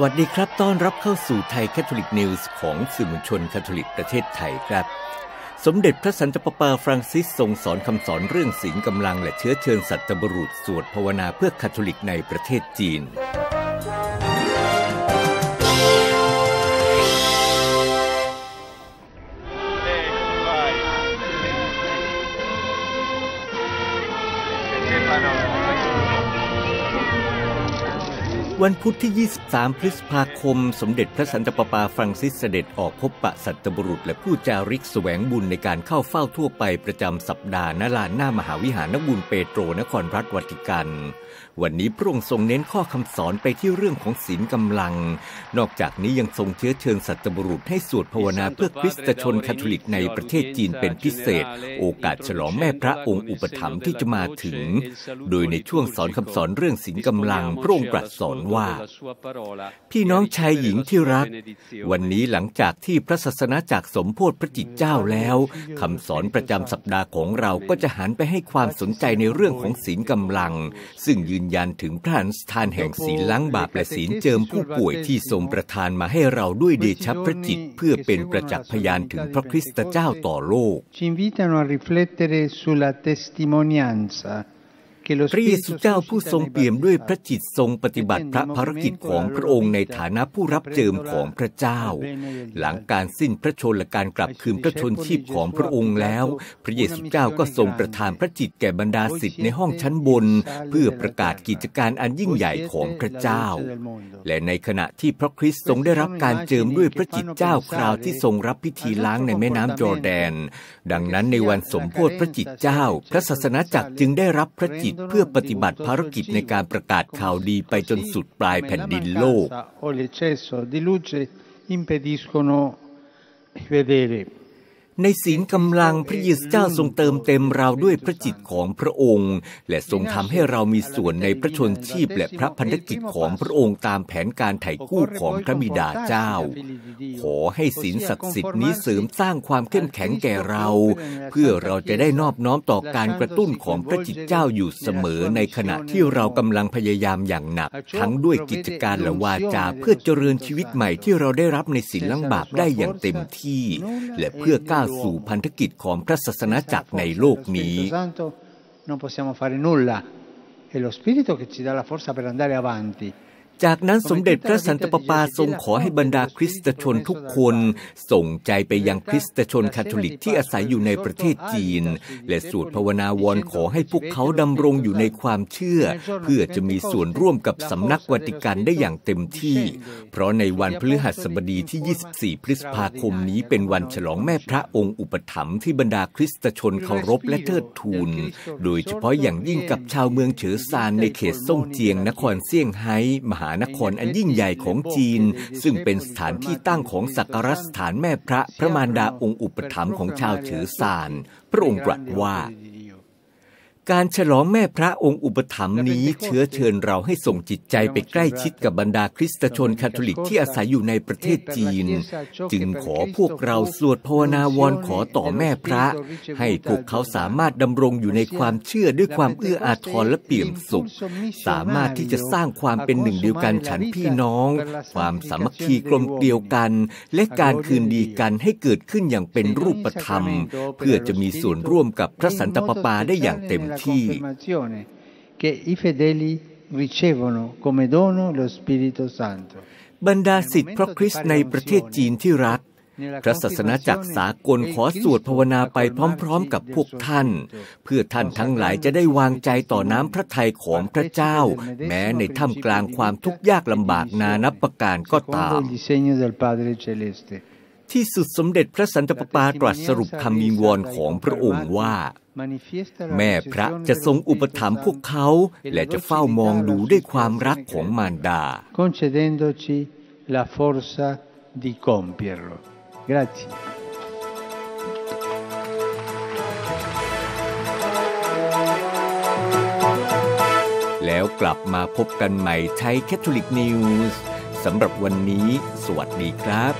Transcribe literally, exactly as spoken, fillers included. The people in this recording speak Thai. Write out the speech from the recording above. สวัสดีครับต้อนรับเข้าสู่ไทยแคทอลิกนิวส์ของสื่อมวลชนแคทอลิกประเทศไทยครับสมเด็จพระสันตะปาปาฟรังซิสทรงสอนคำสอนเรื่องศีลกำลังและเชื้อเชิญสัตบุรุษสวดภาวนาเพื่อแคทอลิกในประเทศจีนวันพุธที่ยี่สิบสามพฤษภาคมสมเด็จพระสันตะปาปาฟรังซิสเสด็จออกพบปะสัตบุรุษและผู้จาริกแสวงบุญในการเข้าเฝ้าทั่วไปประจำสัปดาห์ณลานหน้ามหาวิหารนบุญเปโตรนครรัฐวัติกันวันนี้พระองค์ทรงเน้นข้อคำสอนไปที่เรื่องของศีลกำลังนอกจากนี้ยังทรงเชื้อเชิญสัตบุรุษให้สวดภาวนาเพื่อคริสตชนคาทอลิกในประเทศจีนเป็นพิเศษโอกาสฉลองแม่พระองค์อุปถัมภ์ที่จะมาถึงโดยในช่วงสอนคำสอนเรื่องศีลกำลังพระองค์ตรัสสอนว่าพี่น้องชายหญิงที่รักวันนี้หลังจากที่พระศาสนาจักรสมโภชพระจิตเจ้าแล้วคำสอนประจำสัปดาห์ของเราก็จะหันไปให้ความสนใจในเรื่องของศีลกำลังซึ่งยืนยันถึงพระหัตถสถานแห่งศีลล้างบาปและศีลเจิมผู้ป่วยที่ทรงประทานมาให้เราด้วยเดชะพระจิตเพื่อเป็นประจักษ์พยานถึงพระคริสตเจ้าต่อโลกพระเยซูเจ้าผู้ทรงเปี่ยมด้วยพระจิตทรงปฏิบัติพระภารกิจของพระองค์ในฐานะผู้รับเจิมของพระเจ้าหลังการสิ้นพระชนม์และการกลับคืนพระชนชีพของพระองค์แล้วพระเยซูเจ้าก็ทรงประทานพระจิตแก่บรรดาศิษย์ในห้องชั้นบนเพื่อประกาศกิจการอันยิ่งใหญ่ของพระเจ้าและในขณะที่พระคริสต์ทรงได้รับการเจิมด้วยพระจิตเจ้าคราวที่ทรงรับพิธีล้างในแม่น้ำจอร์แดนดังนั้นในวันสมโภชพระจิตเจ้าพระศาสนาจักรจึงได้รับพระจิตเพื่อปฏิบัติภารกิจในการประกาศข่าวดีไปจนสุดปลายแผ่นดินโลกในศีลกำลังพระเยซูเจ้าทรงเติมเต็มเราด้วยพระจิตของพระองค์และทรงทำให้เรามีส่วนในพระชนชีพและพระพันธกิจของพระองค์ตามแผนการไถ่กู้ของพระบิดาเจ้าขอให้ศีลศักดิ์สิทธิ์นี้เสริมสร้างความเข้มแข็งแก่เราเพื่อเราจะได้นอบน้อมต่อการกระตุ้นของพระจิตเจ้าอยู่เสมอในขณะที่เรากำลังพยายามอย่างหนักทั้งด้วยกิจการและวาจาเพื่อเจริญชีวิตใหม่ที่เราได้รับในศีลล้างบาปได้อย่างเต็มที่และเพื่อก้าวสู่พันธกิจของพระศาสนาจักรในโลกนี้จากนั้นสมเด็จพระสันตะปาปาทรงขอให้บรรดาคริสตชนทุกคนส่งใจไปยังคริสตชนคาทอลิกที่อาศัยอยู่ในประเทศจีนและสวดภาวนาวอนขอให้พวกเขาดำรงอยู่ในความเชื่อเพื่อจะมีส่วนร่วมกับสำนักวาติกันได้อย่างเต็มที่เพราะในวันพฤหัสบดีที่ยี่สิบสี่พฤษภาคมนี้เป็นวันฉลองแม่พระองค์อุปถัมภ์ที่บรรดาคริสตชนเคารพและเทิดทูนโดยเฉพาะอย่างยิ่งกับชาวเมืองเฉอซานในเขตซ่งเจียงนครเซี่ยงไฮ้มหานครอันยิ่งใหญ่ของจีนซึ่งเป็นสถานที่ตั้งของสักการะสถานแม่พระพระมารดาองค์อุปถัมภ์ของชาวเฉอซานพระองค์ตรัสว่าการฉลองแม่พระองค์อุปถัมภ์นี้เชื้อเชิญเราให้ส่งจิตใจไปใกล้ชิดกับบรรดาคริสตชนคาทอลิกที่อาศัยอยู่ในประเทศจีนจึงขอพวกเราสวดภาวนาวอนขอต่อแม่พระให้พวกเขาสามารถดำรงอยู่ในความเชื่อด้วยความเอื้ออาทรและเปี่ยมสุขสามารถที่จะสร้างความเป็นหนึ่งเดียวกันฉันพี่น้องความสามัคคีกลมเกลียวกันและการคืนดีกันให้เกิดขึ้นอย่างเป็นรูปธรรมเพื่อจะมีส่วนร่วมกับพระสันตะปาปาได้อย่างเต็มที่บรรดาศิษย์พระคริสต์ในประเทศจีนที่รักพระศาสนาจักรสากลขอสวดภาวนาไปพร้อมๆกับพวกท่านเพื่อท่านทั้งหลายจะได้วางใจต่อน้ำพระทัยของพระเจ้าแม้ในท่ามกลางความทุกข์ยากลำบากนานับประการก็ตามที่สุดสมเด็จพระสันตะปาปาตรัสสรุปคำวิงวอนของพระองค์ว่าแม่พระจะทรงอุปถัมภ์พวกเขาและจะเฝ้ามองดูด้วยความรักของมารดาแล้วกลับมาพบกันใหม่ไทยแคทอลิกนิวส์สำหรับวันนี้สวัสดีครับ